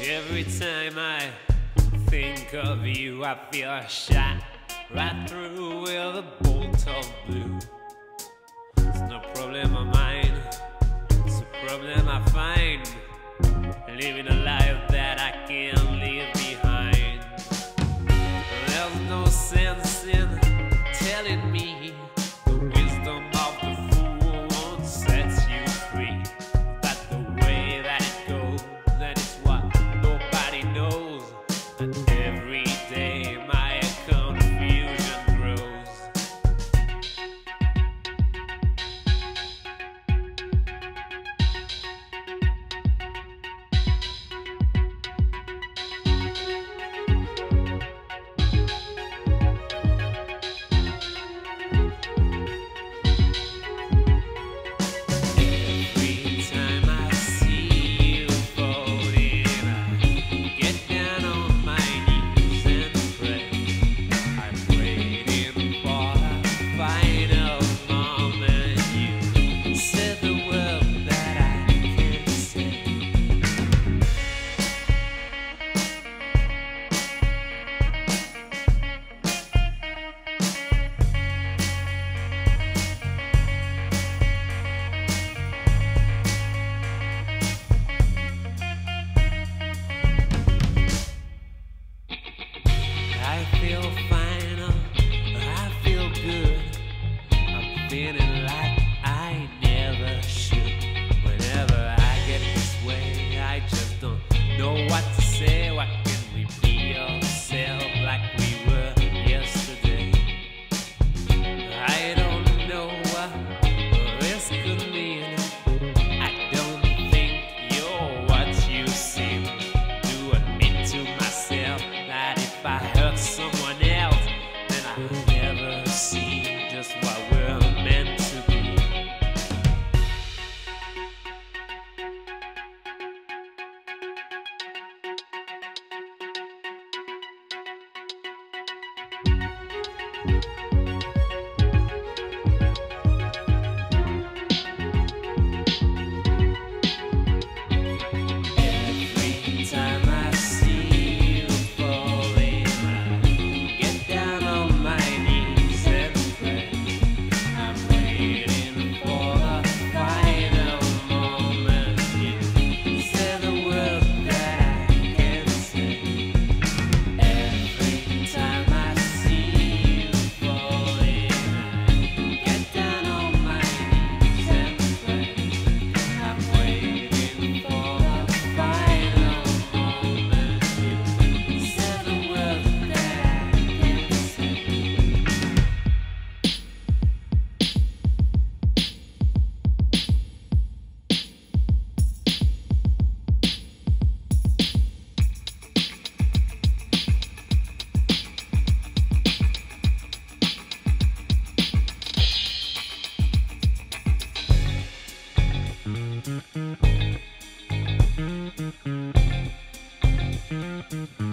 Every time I think of you, I feel shot right through with a bolt of blue. It's no problem of mine, it's a problem I find, living a life that I can't leave behind. There's no sense in telling me the wisdom of the fool won't set you free, but the way that it goes, that it's what nobody knows. And every day my confusion grows. Every time I see you falling, I get down on my knees and pray. I'm waiting for the final moment. You said the word that I can't say. I feel final, I feel good, I'm feeling like I never should. Whenever I get this way, I just don't know what to say. Why can't we be ourselves like we were yesterday? I don't know what this could mean. I don't think you're what you seem. Do admit to myself that if I hurt someone else, then I'll never see just what we're meant to be. Every time I see you falling, I get down on my knees and pray. I'm waiting for the final moment. You said the word that I can't say. Every time I see you falling, I get down on my knees and pray. I'm waiting for the final moment. You said the word that I can't say.